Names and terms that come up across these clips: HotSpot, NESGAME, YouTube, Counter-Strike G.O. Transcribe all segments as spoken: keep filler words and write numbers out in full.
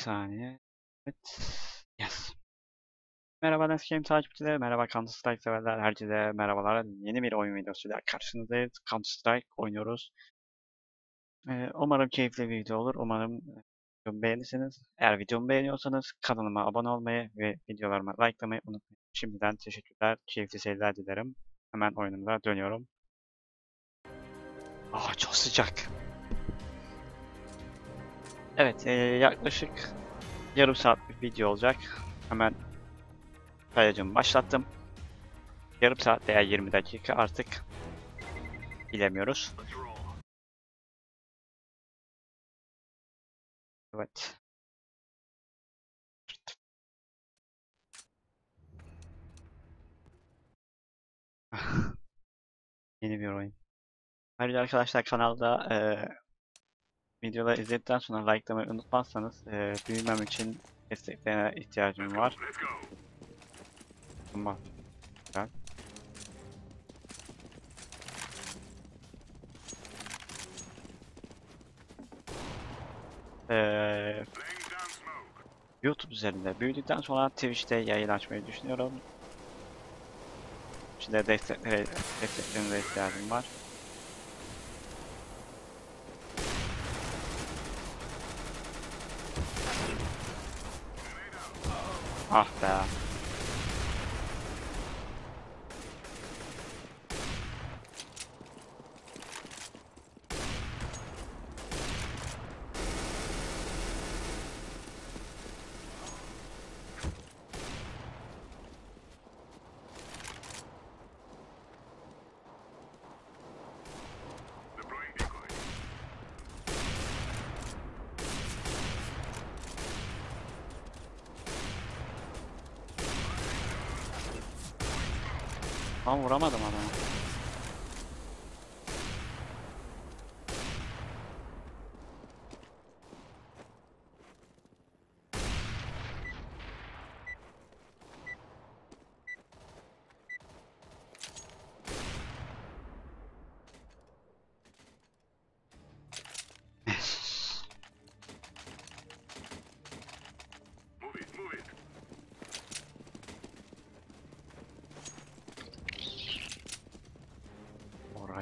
saniye. Evet. Yes. Merhaba NESGAME takipçileri, merhaba Counter-Strike severler, herkese merhabalar. Yeni bir oyun videosuyla karşınızdayız. Counter-Strike oynuyoruz. Ee, umarım keyifli bir video olur. Umarım beğenirsiniz. Eğer videomu beğeniyorsanız kanalıma abone olmayı ve videolarıma likelamayı unutmayın. Şimdiden teşekkürler, keyifli seyirler dilerim. Hemen oyunumuza dönüyorum. Ah, çok sıcak. Evet, e, yaklaşık yarım saat bir video olacak. Hemen kayıtımı başlattım. Yarım saat veya yirmi dakika artık bilemiyoruz. Evet. Yeni bir oyun. Ayrıca arkadaşlar kanalda e, videoları izledikten sonra likelamayı unutmazsanız e, büyümem için desteklerine ihtiyacım var. Tamam. Güzel. Ee, YouTube üzerinde büyüdükten sonra Twitch'te yayın açmayı düşünüyorum. Şimdi desteklere, desteklerinize ihtiyacım var. Ah be. Tam vuramadım ama.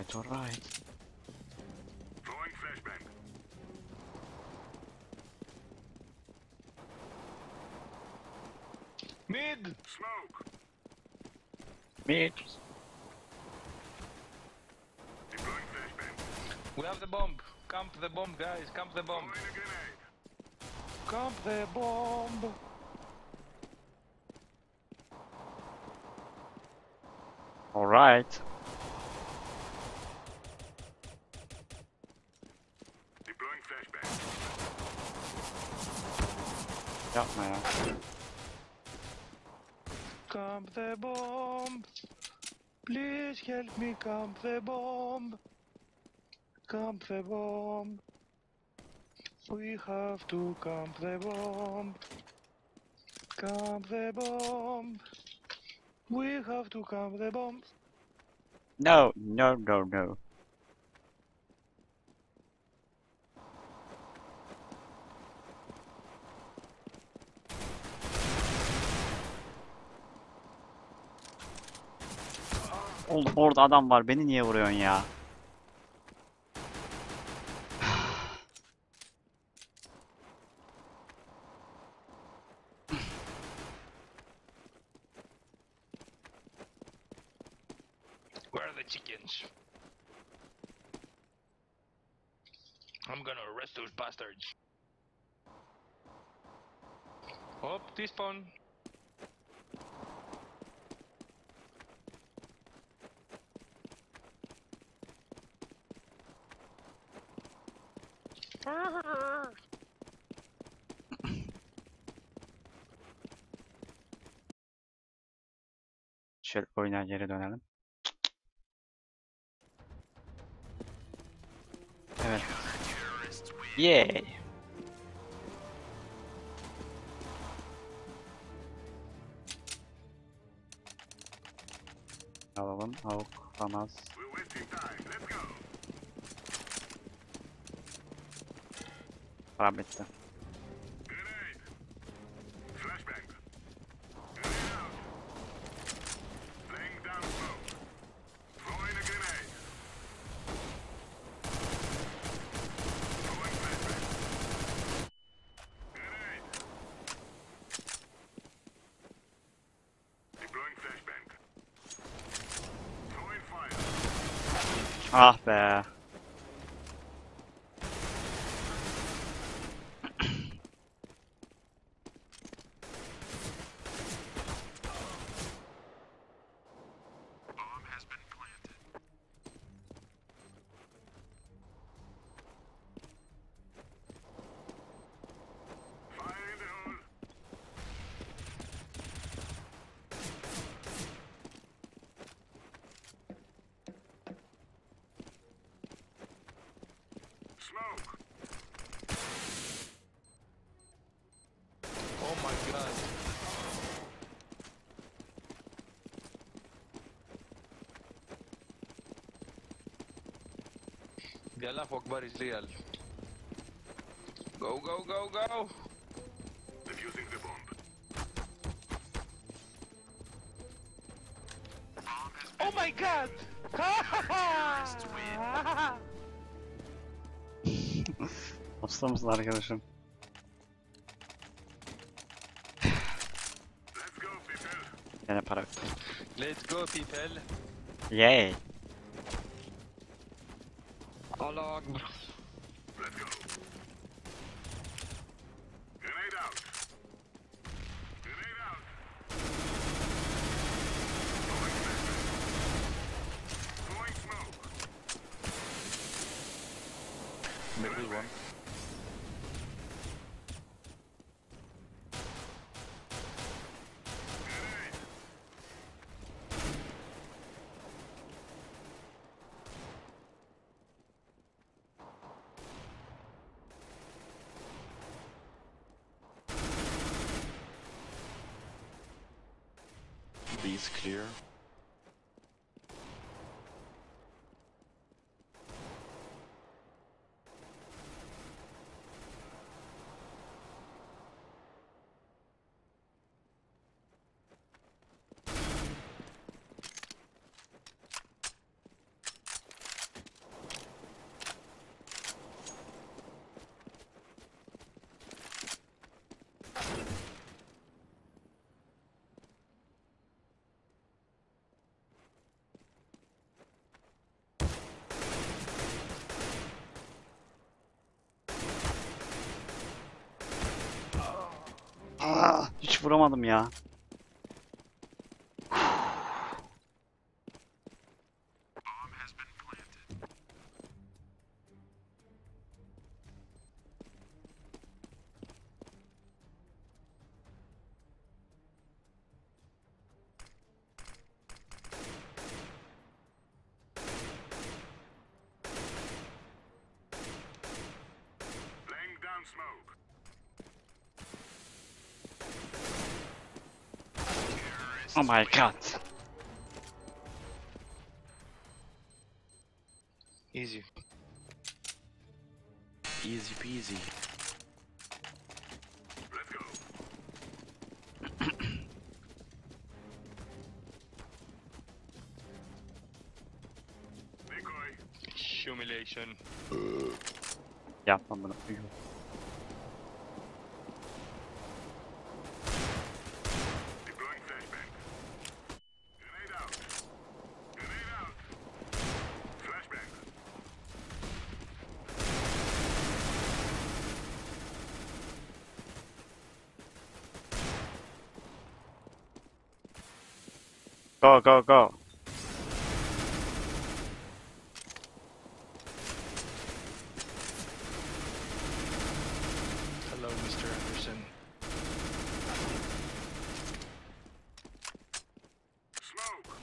Alright, alright. Throwing flashbang. Mid smoke. Mid. Deploying flashbang. We have the bomb. Camp the bomb, guys. Camp the bomb. Camp the bomb. Alright. Yapma ya. Camp the bomb. Please help me camp the bomb. Camp the bomb. We have to camp the bomb. Camp the bomb. We have to camp the bomb. No, no, no, no. Oğlum orada adam var, beni niye vuruyorsun ya? Where are the chickens? I'm gonna arrest those bastards. Hop, despawn. Şöyle oyuna geri dönelim. Evet. Yay. Alalım. Avuklamaz. Param bitti. Ah, there. The Allah Akbar is real. Go, go, go, go! Defusing the bomb. Oh my god! Hasta mısın arkadaşım? Let's go people. Yine para. Let's go people. Yay. Allah Akbar. Let's go. Grenade out. Grenade out. Going smoke. Maybe one. B's clear. Hiç vuramadım ya. Oh my god. Easy. Easy peasy. Let's go. Decoy. Humiliation. Yeah, I'm gonna figure. Go, go, go. Hello, Mister Anderson. Smoke.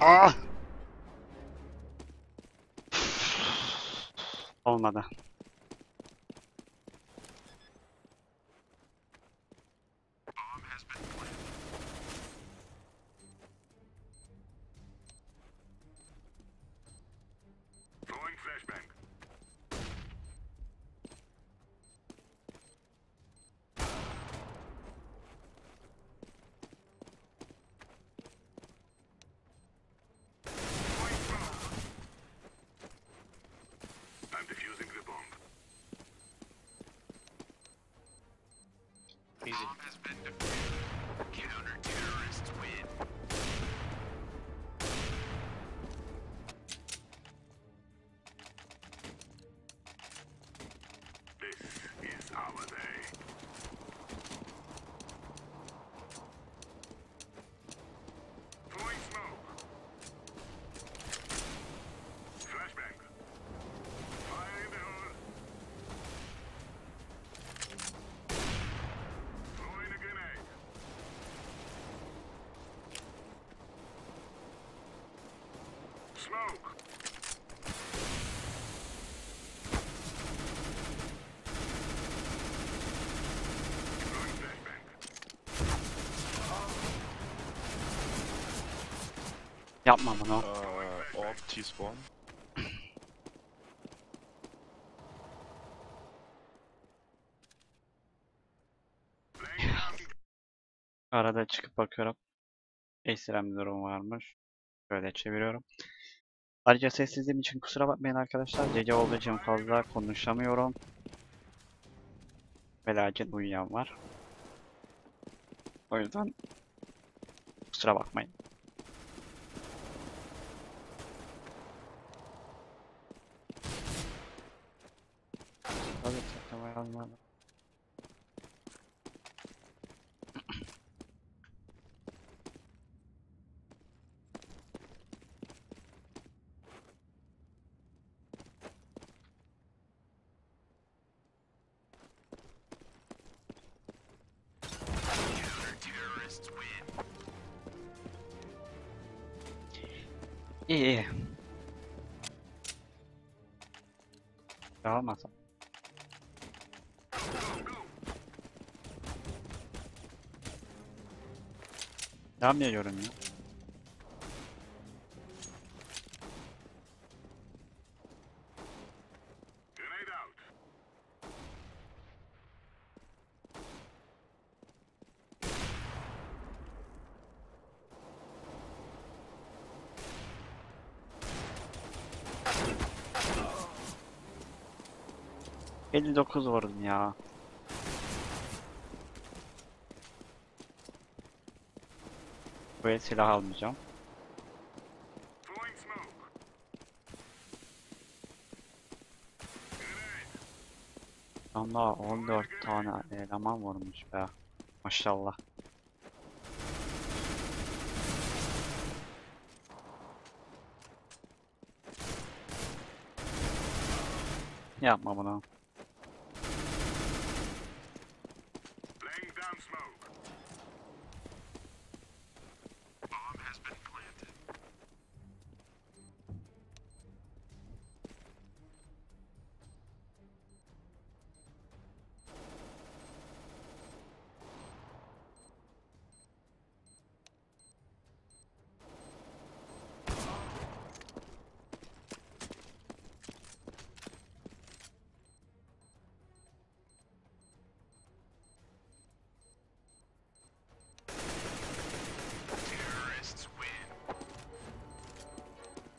Ah! Olmadı. Easy. Counter-terrorists win. This is our day. Throwing smoke. Flashbang. Fire in the hole. Smoke. Yapma bunu. Uh, Orb T-spawn. Arada çıkıp bakıyorum. Ekstrem bir durum varmış. Şöyle çeviriyorum. Ayrıca sessizliğim için kusura bakmayın arkadaşlar. Gece olduğu için fazla konuşamıyorum. Felaket uyuyan var. O yüzden kusura bakmayın. İyi iyi. Dağılmasam. Devam ediyorum ya. elli dokuz vurdum ya. Böyle silah almayacağım. Allah on dört tane eleman vurmuş be. Maşallah. Yapma bunu.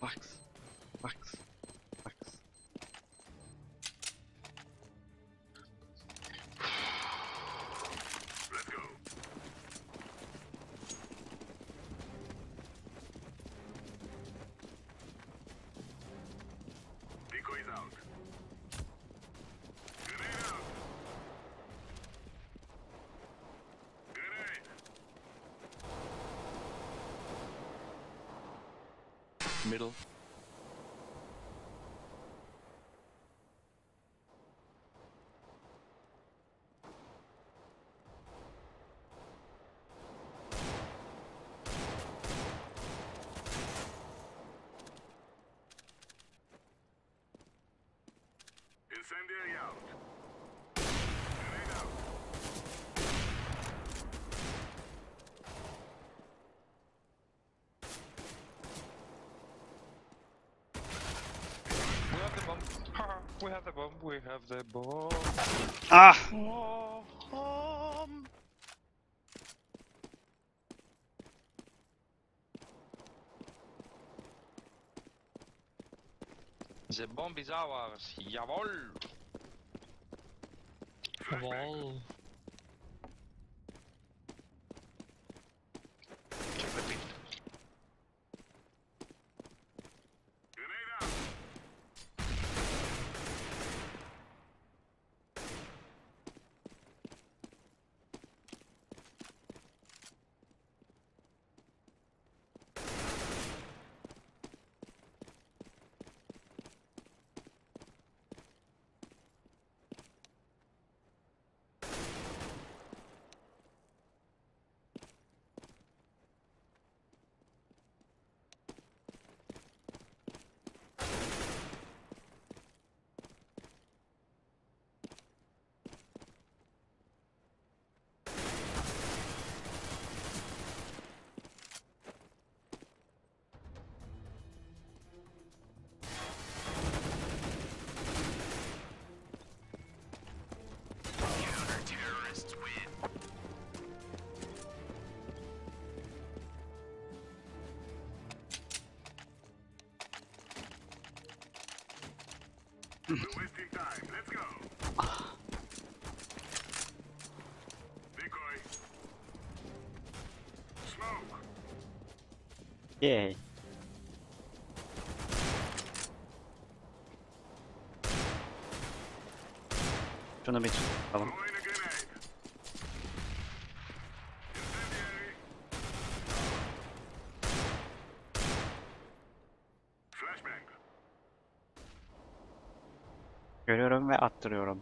Bucks, bucks, bucks. Let's go. Decoy is out. Grenade out. Grenade. Middle. Incendiary out. Grenade out. We have the bomb. We have the bomb. We have the bomb. Ah! Bomb. The bomb is ours, jawohl! Jawohl! Check the pit. Grenade out! We're wasting time, let's go! Decoy! Smoke! Yay! Show the bitch. Throwing a grenade! Incendiary! Flashbang! Görüyorum ve attırıyorum.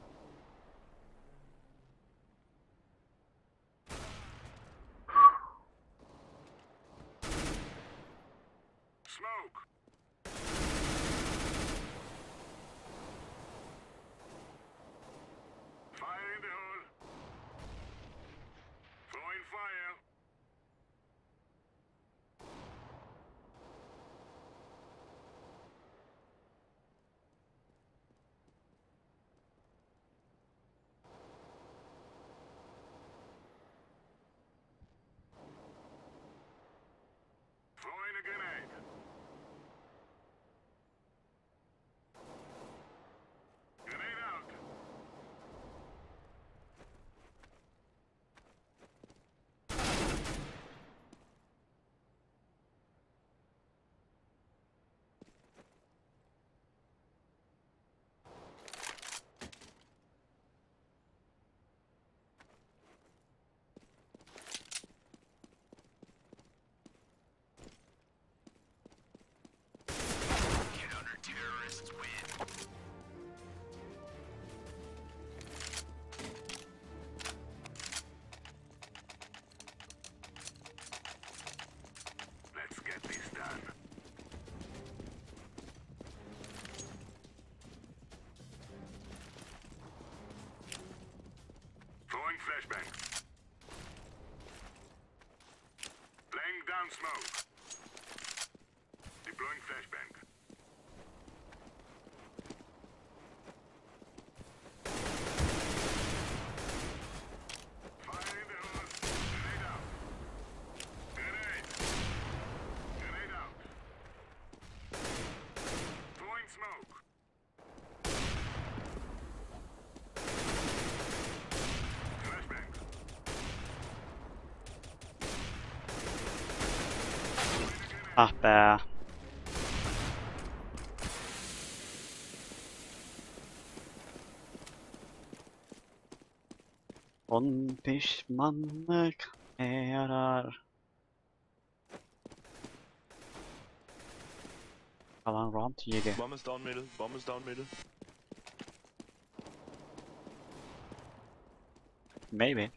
Smoke. Fire in the hole. Throwing fire. Flashbang. Laying down smoke. Deploying flashbang. Fire in the hole. Grenade out. Grenade. Grenade out. Throwing smoke. Ah be. On pişmanlık ne yarar? Kalan round yedi. Bomb is down middle, bomb is down middle. Maybe.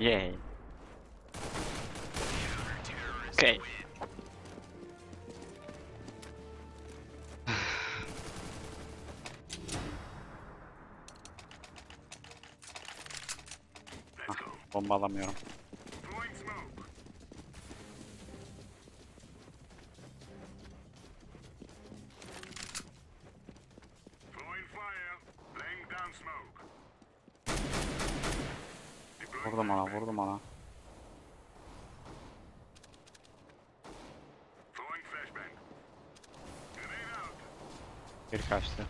Yay. Okay. Ah, bomba alamıyorum. Vurdum ona, vurdum ona. Bir kaçtı.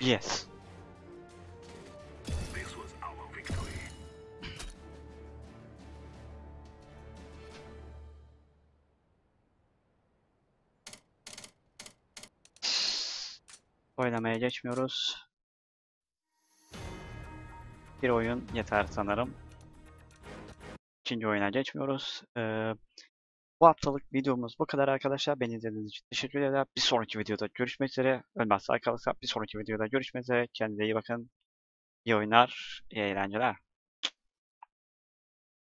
Yes. This was our victory. Oynamaya geçmiyoruz. Bir oyun yeter sanırım. İkinci oyuna geçmiyoruz. Ee, bu haftalık videomuz bu kadar arkadaşlar. Beni izlediğiniz için teşekkür ederim. Bir sonraki videoda görüşmek üzere. Ölmezse kalırsa bir sonraki videoda görüşmek üzere. Kendinize iyi bakın. İyi oyunlar, iyi eğlenceler.